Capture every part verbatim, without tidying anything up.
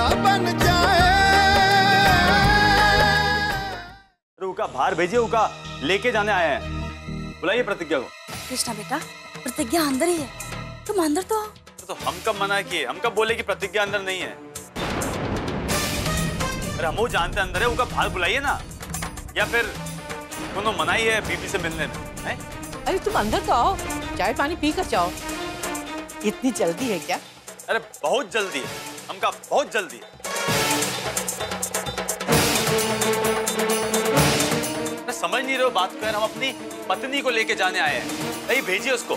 क्या बन जाए। उका बाहर भेजिए, उका लेके जाने आए हैं। बुलाइए प्रतिज्ञा को। कृष्णा बेटा, प्रतिज्ञा अंदर ही है, तुम अंदर तो आओ। तो हम कब मना किए, हम कब बोले कि प्रतिज्ञा अंदर नहीं है? अरे हम वो जानते अंदर है, उका बाहर बुलाइए ना। या फिर दोनों मनाई है बीबी से मिलने में है? अरे तुम अंदर तो आओ, चाय पानी पी कर जाओ। इतनी जल्दी है क्या? अरे बहुत जल्दी है, हम का बहुत जल्दी है। मैं समझ नहीं रहे हो बात कर, हम अपनी पत्नी को लेके जाने आए हैं। नहीं भेजिए उसको।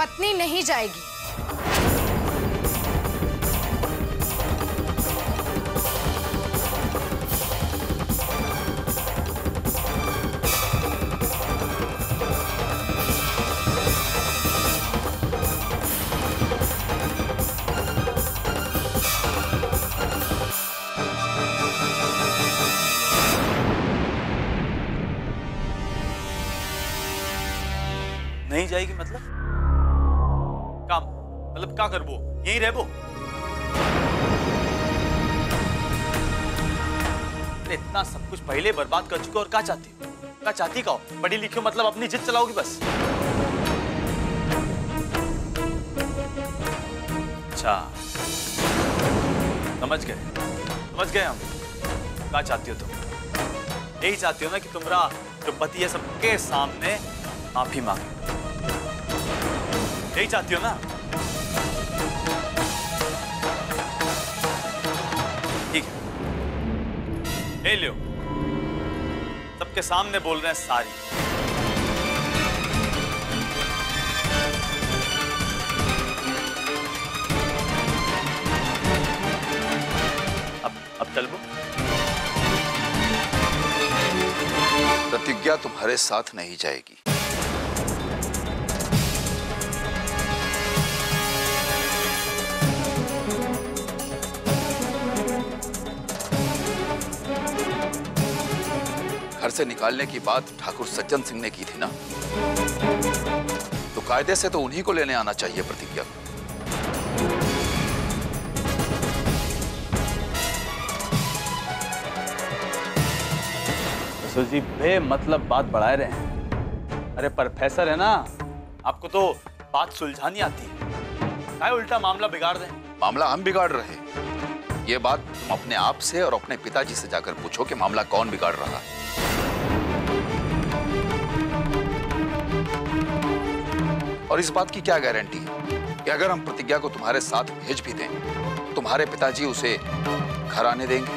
पत्नी नहीं जाएगी। नहीं जाएगी मतलब काम मतलब क्या कर, वो यही रह वो? इतना सब कुछ पहले बर्बाद कर चुके और क्या चाहती हो? क्या चाहती का हो? पढ़ी लिखी हो मतलब अपनी जिद चलाओगी बस। अच्छा समझ गए, समझ गए हम क्या चाहती हो तुम। तो यही चाहती हो ना कि तुम्हारा जो पति है सबके सामने माफी मांगे, यही चाहती हो ना? ठीक है, ले लो, सबके सामने बोल रहे हैं सारी। अब अब चल बो। प्रतिज्ञा तुम्हारे साथ नहीं जाएगी। से निकालने की बात ठाकुर सज्जन सिंह ने की थी ना, तो कायदे से तो उन्हीं को लेने आना चाहिए प्रतिज्ञा। तो जी बे मतलब बात बढ़ाए रहे हैं। अरे प्रोफेसर है ना, आपको तो बात सुलझानी आती है, क्या उल्टा मामला बिगाड़ दें। मामला हम बिगाड़ रहे, ये बात तुम अपने आप से और अपने पिताजी से जाकर पूछो कि मामला कौन बिगाड़ रहा है। और इस बात की क्या गारंटी है कि अगर हम प्रतिज्ञा को तुम्हारे साथ भेज भी दें, तुम्हारे पिताजी उसे घर आने देंगे?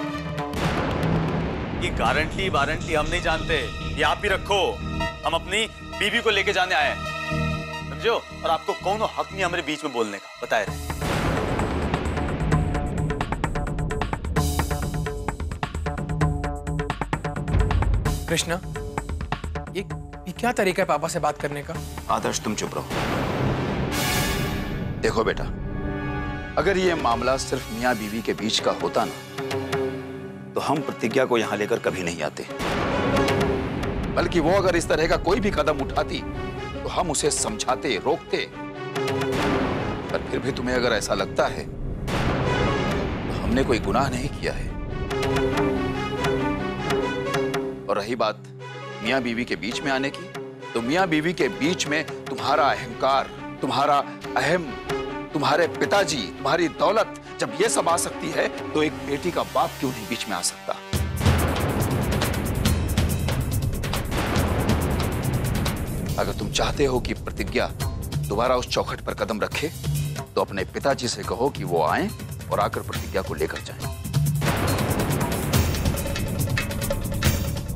ये गारंटी वारंटी हम नहीं जानते, ये आप ही रखो। हम अपनी बीवी को लेके जाने आए हैं, समझो? और आपको कौन हक नहीं हमारे बीच में बोलने का, बताए रहे। कृष्णा, ये क्या तरीका है पापा से बात करने का? आदर्श तुम चुप रहो। देखो बेटा, अगर ये मामला सिर्फ मियाँ बीवी के बीच का होता ना, तो हम प्रतिज्ञा को यहाँ लेकर कभी नहीं आते। बल्कि वो अगर इस तरह का कोई भी कदम उठाती तो हम उसे समझाते, रोकते। पर फिर भी तुम्हें अगर ऐसा लगता है तो हमने कोई गुनाह नहीं किया है। और रही बात मियाँ बीवी के बीच में आने की, तो मियाँ बीवी के बीच में तुम्हारा अहंकार, तुम्हारा अहम, तुम्हारे पिताजी, तुम्हारी दौलत, जब ये सब आ सकती है तो एक बेटी का बाप क्यों नहीं बीच में आ सकता? अगर तुम चाहते हो कि प्रतिज्ञा दोबारा उस चौखट पर कदम रखे, तो अपने पिताजी से कहो कि वो आएं और आकर प्रतिज्ञा को लेकर जाएं।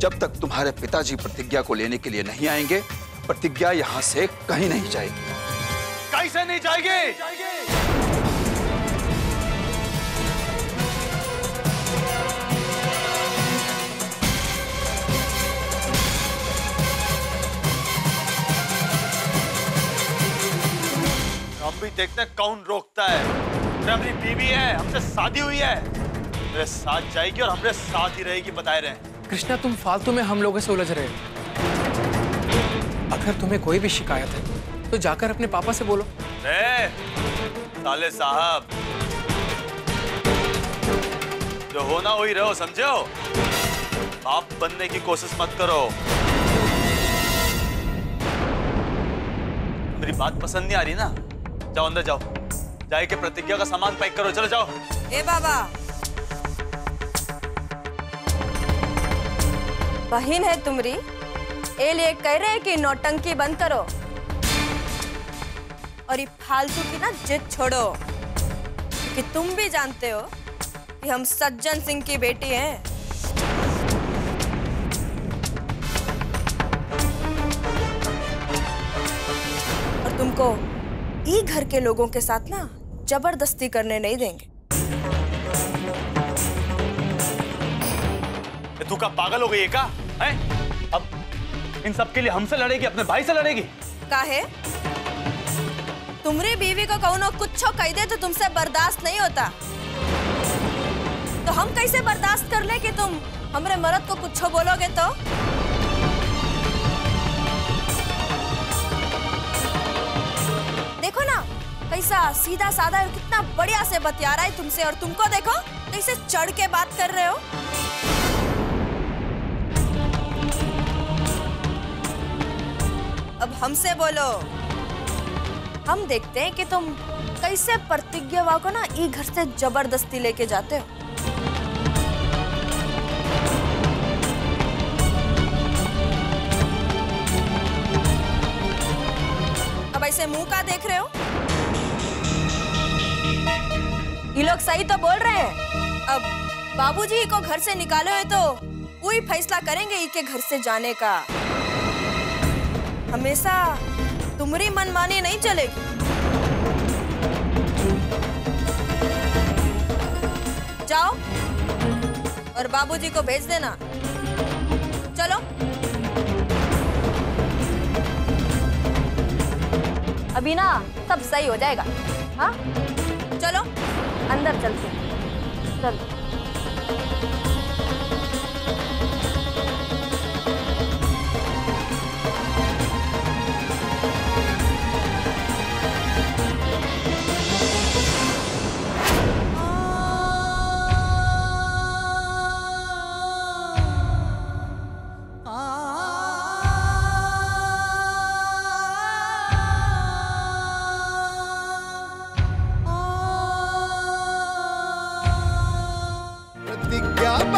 जब तक तुम्हारे पिताजी प्रतिज्ञा को लेने के लिए नहीं आएंगे, प्रतिज्ञा यहाँ से कहीं नहीं जाएगी। कहीं से नहीं जाएगी। हम भी देखते हैं कौन रोकता है। हमारी बीवी है, हमसे शादी हुई है, हमारे साथ जाएगी और हमारे साथ ही रहेगी, बताए रहे। कृष्णा, तुम फालतू में हम लोगों से उलझ रहे हो। अगर तुम्हें कोई भी शिकायत है तो जाकर अपने पापा से बोलो। ए, साले साहब, जो हो ना हो ही रहो, समझो। बाप बनने की कोशिश मत करो। मेरी बात पसंद नहीं आ रही ना? जाओ अंदर जाओ, जाए के प्रतिज्ञा का सामान पैक करो, चलो जाओ। ए बाबा, बहन है तुम्हारी, ए लिए कह रहे कि नौटंकी बंद करो और ये फालतू की ना जिद छोड़ो, क्योंकि तुम भी जानते हो कि हम सज्जन सिंह की बेटी हैं। और तुमको ये घर के लोगों के साथ ना जबरदस्ती करने नहीं देंगे। तू का पागल हो गई है का? है? अब इन सब के लिए हमसे लड़ेगी, अपने भाई से लड़ेगी? काहे? तुम्हारी बीवी को कौनो कुछ कह दे तो तुमसे बर्दाश्त नहीं होता, तो हम कैसे बर्दाश्त कर ले कि तुम हमरे मर्द को कुछ बोलोगे तो? देखो ना कैसा सीधा साधा और कितना बढ़िया से बतिया रहा है तुमसे, और तुमको देखो कैसे चढ़ के बात कर रहे हो। अब हमसे बोलो, हम देखते हैं कि तुम कैसे प्रतिज्ञा को ना ये घर से जबरदस्ती लेके जाते हो। अब ऐसे मुंह का देख रहे हो? ये लोग सही तो बोल रहे हैं। अब बाबूजी को घर से निकालो है तो वही फैसला करेंगे इनके घर से जाने का। हमेशा तुम्हारी मनमानी नहीं चलेगी। जाओ और बाबूजी को भेज देना। चलो, अभी ना सब सही हो जाएगा। हाँ, चलो अंदर चलते हैं। चलो।